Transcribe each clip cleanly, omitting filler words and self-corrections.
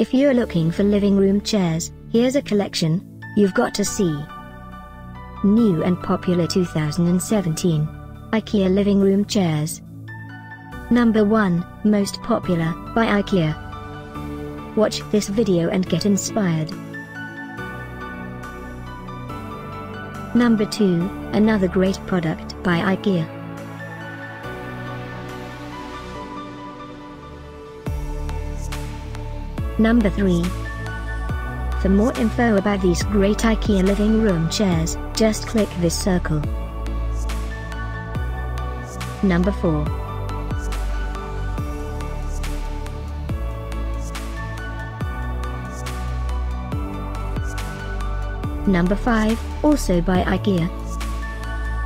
If you're looking for living room chairs, here's a collection you've got to see. New and popular 2017 IKEA living room chairs. Number 1, most popular, by IKEA. Watch this video and get inspired. Number 2, another great product by IKEA. Number 3. For more info about these great IKEA living room chairs, just click this circle. Number 4. Number 5, also by IKEA.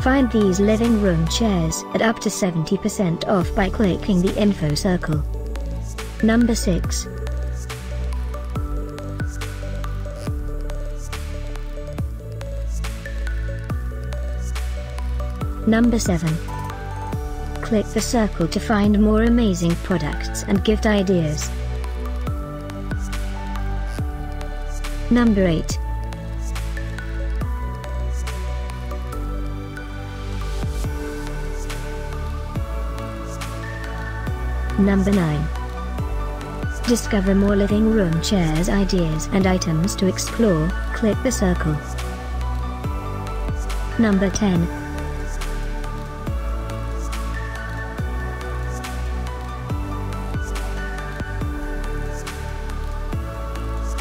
Find these living room chairs at up to 70% off by clicking the info circle. Number 6. Number 7. Click the circle to find more amazing products and gift ideas. Number 8. Number 9. Discover more living room chairs ideas and items to explore, click the circle. Number 10.